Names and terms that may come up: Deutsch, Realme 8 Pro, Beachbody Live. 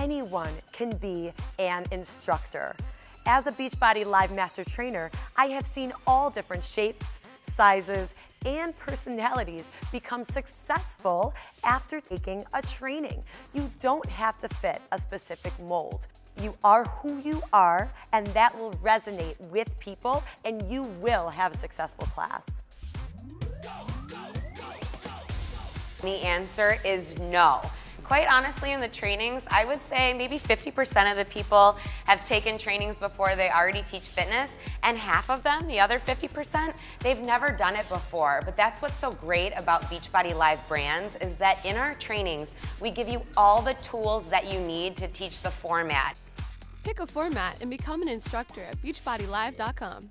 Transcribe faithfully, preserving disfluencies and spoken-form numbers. anyone can be an instructor. As a Beachbody Live Master Trainer, I have seen all different shapes, sizes, and personalities become successful after taking a training. You don't have to fit a specific mold. You are who you are, and that will resonate with people, and you will have a successful class. The answer is no. Quite honestly, in the trainings, I would say maybe fifty percent of the people have taken trainings before. They already teach fitness, and half of them, the other fifty percent, they've never done it before. But that's what's so great about Beachbody Live Brands is that in our trainings, we give you all the tools that you need to teach the format. Pick a format and become an instructor at beachbody live dot com.